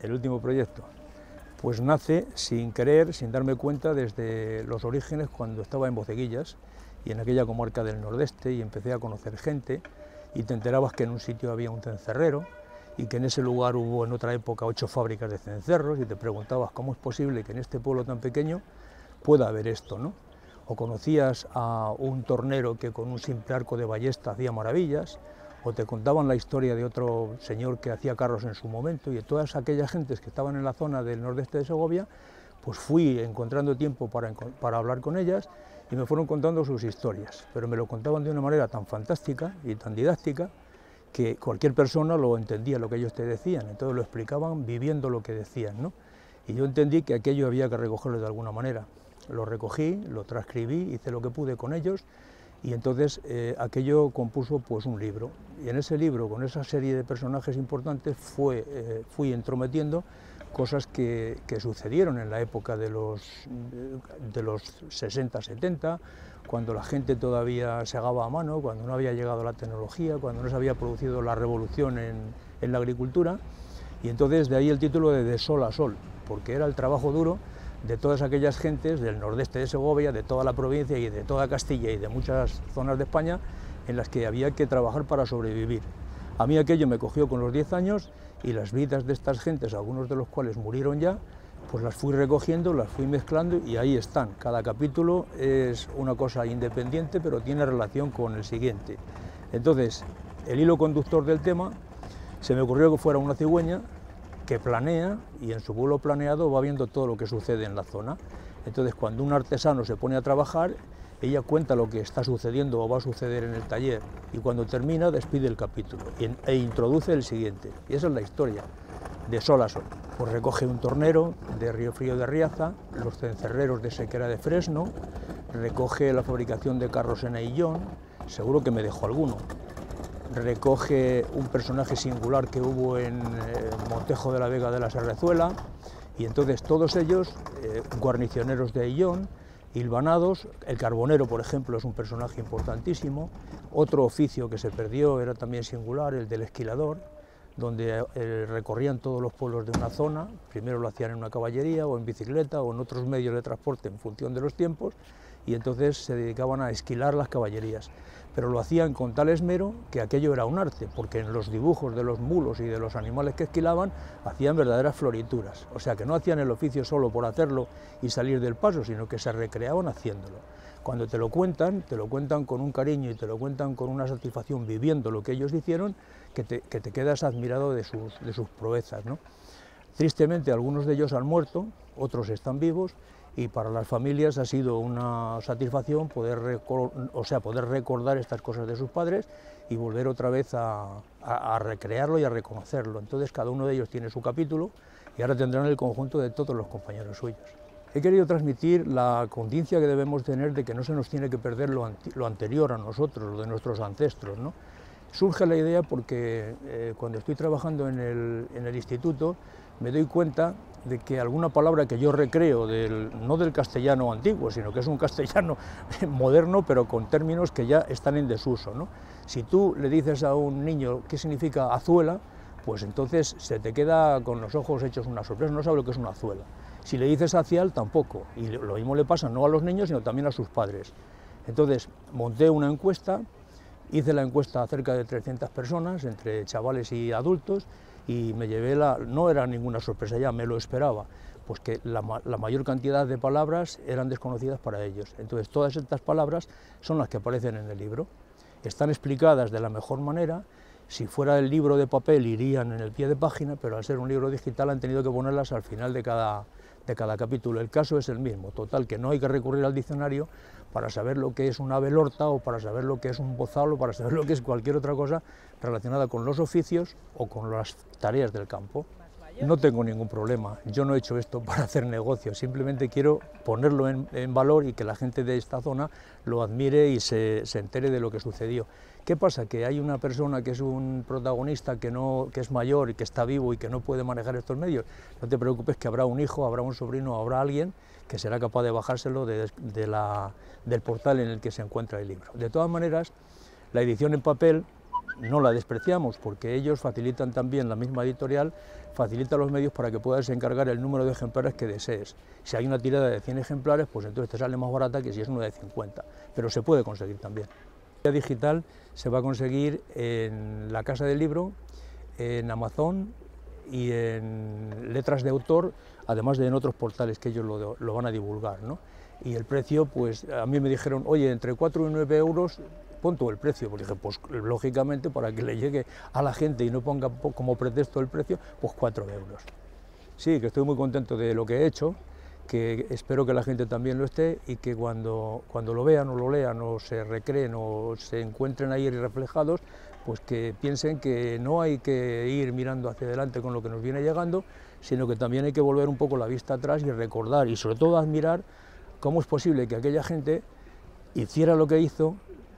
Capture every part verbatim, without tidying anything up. el último proyecto, pues nace sin querer, sin darme cuenta, desde los orígenes cuando estaba en Boceguillas y en aquella comarca del nordeste, y empecé a conocer gente y te enterabas que en un sitio había un cencerrero y que en ese lugar hubo en otra época ocho fábricas de cencerros y te preguntabas cómo es posible que en este pueblo tan pequeño pueda haber esto, ¿no? O conocías a un tornero que con un simple arco de ballesta hacía maravillas, o te contaban la historia de otro señor que hacía carros en su momento, y de todas aquellas gentes que estaban en la zona del nordeste de Segovia, pues fui encontrando tiempo para, para hablar con ellas, y me fueron contando sus historias, pero me lo contaban de una manera tan fantástica y tan didáctica, que cualquier persona lo entendía lo que ellos te decían, entonces lo explicaban viviendo lo que decían, ¿no? Y yo entendí que aquello había que recogerlo de alguna manera. Lo recogí, lo transcribí, hice lo que pude con ellos, y entonces eh, aquello compuso pues un libro, y en ese libro, con esa serie de personajes importantes, fue, eh, fui entrometiendo cosas que, que sucedieron en la época de los, de los sesenta, setenta, cuando la gente todavía segaba a mano, cuando no había llegado la tecnología, cuando no se había producido la revolución en, en la agricultura, y entonces de ahí el título de De Sol a Sol, porque era el trabajo duro de todas aquellas gentes del nordeste de Segovia, de toda la provincia y de toda Castilla y de muchas zonas de España en las que había que trabajar para sobrevivir. A mí aquello me cogió con los diez años y las vidas de estas gentes, algunos de los cuales murieron ya, pues las fui recogiendo, las fui mezclando y ahí están. Cada capítulo es una cosa independiente pero tiene relación con el siguiente. Entonces, el hilo conductor del tema se me ocurrió que fuera una cigüeña que planea, y en su vuelo planeado va viendo todo lo que sucede en la zona. Entonces, cuando un artesano se pone a trabajar, ella cuenta lo que está sucediendo o va a suceder en el taller, y cuando termina despide el capítulo e introduce el siguiente. Y esa es la historia, de sol a sol. Pues recoge un tornero de Río Frío de Riaza, los cencerreros de Sequera de Fresno, recoge la fabricación de carros en Ayllón, seguro que me dejó alguno. Recoge un personaje singular que hubo en eh, Montejo de la Vega de la Serrezuela, y entonces todos ellos, eh, guarnicioneros de Ayllón, hilvanados. El carbonero, por ejemplo, es un personaje importantísimo. Otro oficio que se perdió era también singular, el del esquilador, donde eh, recorrían todos los pueblos de una zona, primero lo hacían en una caballería o en bicicleta o en otros medios de transporte en función de los tiempos, y entonces se dedicaban a esquilar las caballerías, pero lo hacían con tal esmero que aquello era un arte, porque en los dibujos de los mulos y de los animales que esquilaban hacían verdaderas florituras, o sea que no hacían el oficio solo por hacerlo y salir del paso, sino que se recreaban haciéndolo. Cuando te lo cuentan, te lo cuentan con un cariño y te lo cuentan con una satisfacción viviendo lo que ellos hicieron, que te, que te quedas admirado de sus, de sus proezas, ¿no? Tristemente algunos de ellos han muerto, otros están vivos, y para las familias ha sido una satisfacción poder, recor o sea, poder recordar estas cosas de sus padres y volver otra vez a, a, a recrearlo y a reconocerlo. Entonces cada uno de ellos tiene su capítulo y ahora tendrán el conjunto de todos los compañeros suyos. He querido transmitir la conciencia que debemos tener de que no se nos tiene que perder lo, ante lo anterior a nosotros, lo de nuestros ancestros, ¿no? Surge la idea porque eh, cuando estoy trabajando en el, en el instituto me doy cuenta de que alguna palabra que yo recreo, del, no del castellano antiguo, sino que es un castellano moderno, pero con términos que ya están en desuso, ¿no? Si tú le dices a un niño qué significa azuela, pues entonces se te queda con los ojos hechos una sorpresa, no sabe lo que es una azuela. Si le dices hacial, tampoco, y lo mismo le pasa no a los niños, sino también a sus padres. Entonces, monté una encuesta, hice la encuesta a cerca de trescientas personas, entre chavales y adultos, y me llevé la... no era ninguna sorpresa ya, me lo esperaba, pues que la, la mayor cantidad de palabras eran desconocidas para ellos. Entonces todas estas palabras son las que aparecen en el libro, están explicadas de la mejor manera. Si fuera el libro de papel irían en el pie de página, pero al ser un libro digital han tenido que ponerlas al final de cada, de cada capítulo. El caso es el mismo, total, que no hay que recurrir al diccionario para saber lo que es una velorta, o para saber lo que es un bozal, o para saber lo que es cualquier otra cosa relacionada con los oficios o con las tareas del campo. No tengo ningún problema, yo no he hecho esto para hacer negocio, simplemente quiero ponerlo en, en valor y que la gente de esta zona lo admire y se, se entere de lo que sucedió. ¿Qué pasa? Que hay una persona que es un protagonista que, no, que es mayor y que está vivo y que no puede manejar estos medios. No te preocupes, que habrá un hijo, habrá un sobrino, habrá alguien que será capaz de bajárselo de, de la, del portal en el que se encuentra el libro. De todas maneras, la edición en papel no la despreciamos, porque ellos facilitan también, la misma editorial, facilita los medios para que puedas encargar el número de ejemplares que desees. Si hay una tirada de cien ejemplares, pues entonces te sale más barata que si es una de cincuenta, pero se puede conseguir también. La digital se va a conseguir en la Casa del Libro, en Amazon y en Letras de Autor, además de en otros portales que ellos lo, lo van a divulgar, ¿no? Y el precio, pues a mí me dijeron, oye, entre cuatro y nueve euros, pon tú el precio. Porque dije, pues lógicamente, para que le llegue a la gente y no ponga como pretexto el precio, pues cuatro euros. Sí, que estoy muy contento de lo que he hecho, que espero que la gente también lo esté y que cuando, cuando lo vean o lo lean o se recreen o se encuentren ahí reflejados, pues que piensen que no hay que ir mirando hacia adelante con lo que nos viene llegando, sino que también hay que volver un poco la vista atrás y recordar y sobre todo admirar cómo es posible que aquella gente hiciera lo que hizo,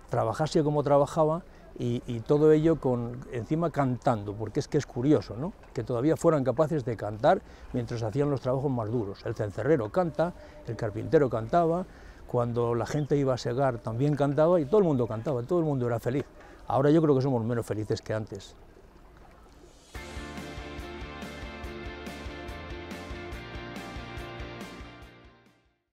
trabajase como trabajaba y, y todo ello con, encima cantando, porque es que es curioso, ¿no? Que todavía fueran capaces de cantar mientras hacían los trabajos más duros. El cencerrero canta, el carpintero cantaba, cuando la gente iba a segar también cantaba y todo el mundo cantaba, todo el mundo era feliz. Ahora yo creo que somos menos felices que antes.